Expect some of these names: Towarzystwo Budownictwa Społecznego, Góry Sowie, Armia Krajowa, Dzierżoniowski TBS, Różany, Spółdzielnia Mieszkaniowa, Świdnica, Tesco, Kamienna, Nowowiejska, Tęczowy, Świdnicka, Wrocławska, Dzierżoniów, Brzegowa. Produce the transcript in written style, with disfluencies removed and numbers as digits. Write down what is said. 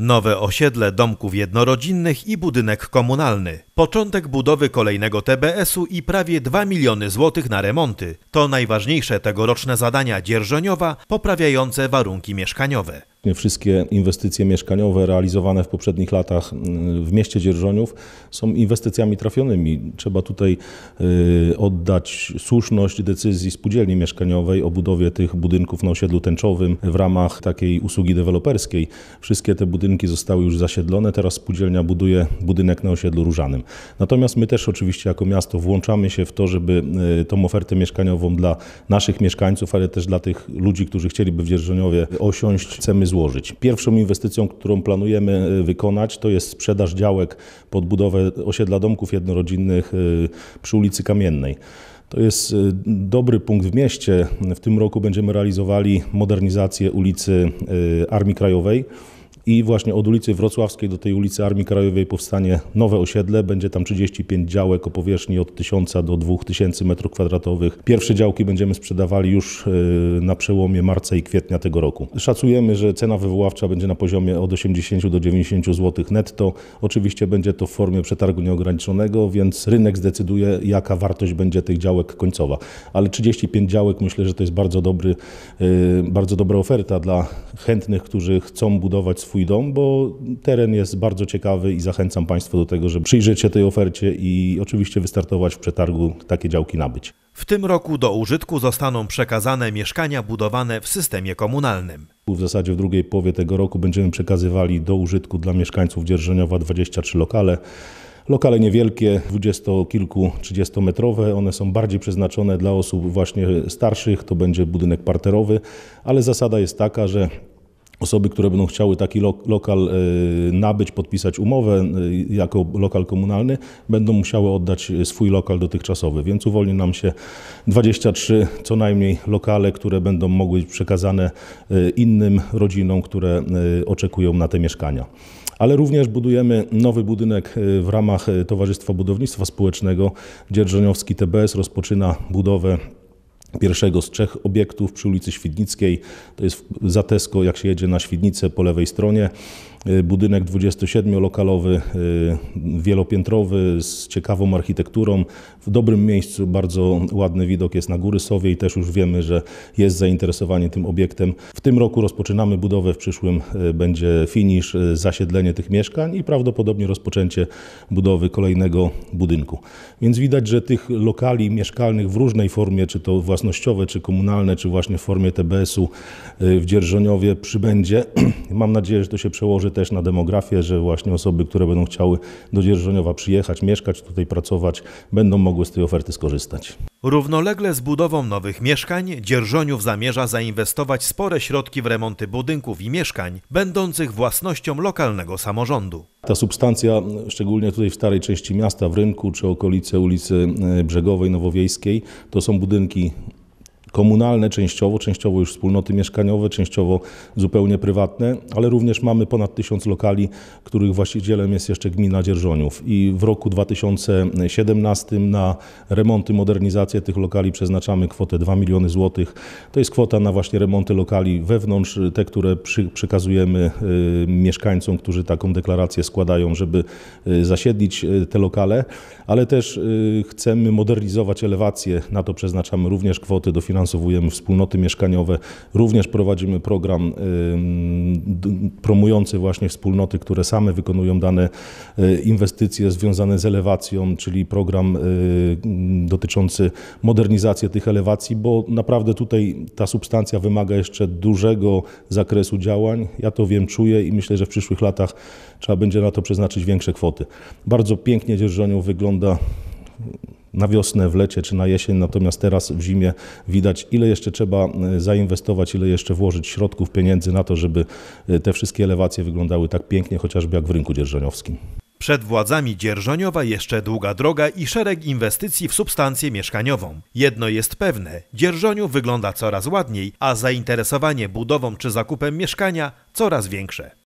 Nowe osiedle domków jednorodzinnych i budynek komunalny. Początek budowy kolejnego TBS-u i prawie 2 miliony złotych na remonty. To najważniejsze tegoroczne zadania Dzierżoniowa poprawiające warunki mieszkaniowe. Wszystkie inwestycje mieszkaniowe realizowane w poprzednich latach w mieście Dzierżoniów są inwestycjami trafionymi. Trzeba tutaj oddać słuszność decyzji Spółdzielni Mieszkaniowej o budowie tych budynków na osiedlu Tęczowym w ramach takiej usługi deweloperskiej. Wszystkie te budynki zostały już zasiedlone, teraz Spółdzielnia buduje budynek na osiedlu Różanym. Natomiast my też oczywiście jako miasto włączamy się w to, żeby tą ofertę mieszkaniową dla naszych mieszkańców, ale też dla tych ludzi, którzy chcieliby w Dzierżoniowie osiąść, chcemy złożyć. Pierwszą inwestycją, którą planujemy wykonać, to jest sprzedaż działek pod budowę osiedla domków jednorodzinnych przy ulicy Kamiennej. To jest dobry punkt w mieście. W tym roku będziemy realizowali modernizację ulicy Armii Krajowej. I właśnie od ulicy Wrocławskiej do tej ulicy Armii Krajowej powstanie nowe osiedle. Będzie tam 35 działek o powierzchni od 1000 do 2000 m2. Pierwsze działki będziemy sprzedawali już na przełomie marca i kwietnia tego roku. Szacujemy, że cena wywoławcza będzie na poziomie od 80 do 90 zł netto. Oczywiście będzie to w formie przetargu nieograniczonego, więc rynek zdecyduje, jaka wartość będzie tych działek końcowa. Ale 35 działek myślę, że to jest bardzo dobra oferta dla chętnych, którzy chcą budować swój dom, bo teren jest bardzo ciekawy i zachęcam Państwa do tego, żeby przyjrzeć się tej ofercie i oczywiście wystartować w przetargu, takie działki nabyć. W tym roku do użytku zostaną przekazane mieszkania budowane w systemie komunalnym. W zasadzie w drugiej połowie tego roku będziemy przekazywali do użytku dla mieszkańców Dzierżoniowa 23 lokale. Lokale niewielkie, 20-kilku-30-metrowe, one są bardziej przeznaczone dla osób właśnie starszych, to będzie budynek parterowy, ale zasada jest taka, że osoby, które będą chciały taki lokal nabyć, podpisać umowę jako lokal komunalny, będą musiały oddać swój lokal dotychczasowy, więc uwolni nam się 23 co najmniej lokale, które będą mogły być przekazane innym rodzinom, które oczekują na te mieszkania. Ale również budujemy nowy budynek w ramach Towarzystwa Budownictwa Społecznego. Dzierżoniowski TBS rozpoczyna budowę pierwszego z 3 obiektów przy ulicy Świdnickiej, to jest za Tesco, jak się jedzie na Świdnicę po lewej stronie. Budynek 27-lokalowy, wielopiętrowy, z ciekawą architekturą, w dobrym miejscu, bardzo ładny widok jest na Góry Sowie i też już wiemy, że jest zainteresowanie tym obiektem. W tym roku rozpoczynamy budowę, w przyszłym będzie finisz, zasiedlenie tych mieszkań i prawdopodobnie rozpoczęcie budowy kolejnego budynku. Więc widać, że tych lokali mieszkalnych w różnej formie, czy to własnościowe, czy komunalne, czy właśnie w formie TBS-u w Dzierżoniowie przybędzie. Mam nadzieję, że to się przełoży też na demografię, że właśnie osoby, które będą chciały do Dzierżoniowa przyjechać, mieszkać, tutaj pracować, będą mogły z tej oferty skorzystać. Równolegle z budową nowych mieszkań Dzierżoniów zamierza zainwestować spore środki w remonty budynków i mieszkań będących własnością lokalnego samorządu. Ta substancja, szczególnie tutaj w starej części miasta, w rynku czy okolice ulicy Brzegowej, Nowowiejskiej, to są budynki komunalne częściowo już wspólnoty mieszkaniowe, częściowo zupełnie prywatne, ale również mamy ponad 1000 lokali, których właścicielem jest jeszcze gmina Dzierżoniów. I w roku 2017 na remonty, modernizację tych lokali przeznaczamy kwotę 2 miliony złotych. To jest kwota na właśnie remonty lokali wewnątrz, te, które przekazujemy mieszkańcom, którzy taką deklarację składają, żeby zasiedlić te lokale, ale też chcemy modernizować elewację, na to przeznaczamy również kwoty, dofinansowujemy wspólnoty mieszkaniowe, również prowadzimy program promujący właśnie wspólnoty, które same wykonują dane inwestycje związane z elewacją, czyli program dotyczący modernizacji tych elewacji, bo naprawdę tutaj ta substancja wymaga jeszcze dużego zakresu działań. Ja to wiem, czuję i myślę, że w przyszłych latach trzeba będzie na to przeznaczyć większe kwoty. Bardzo pięknie Dzierżoniów wygląda na wiosnę, w lecie czy na jesień, natomiast teraz w zimie widać, ile jeszcze trzeba zainwestować, ile jeszcze włożyć środków, pieniędzy na to, żeby te wszystkie elewacje wyglądały tak pięknie, chociażby jak w rynku dzierżoniowskim. Przed władzami Dzierżoniowa jeszcze długa droga i szereg inwestycji w substancję mieszkaniową. Jedno jest pewne, Dzierżoniów wygląda coraz ładniej, a zainteresowanie budową czy zakupem mieszkania coraz większe.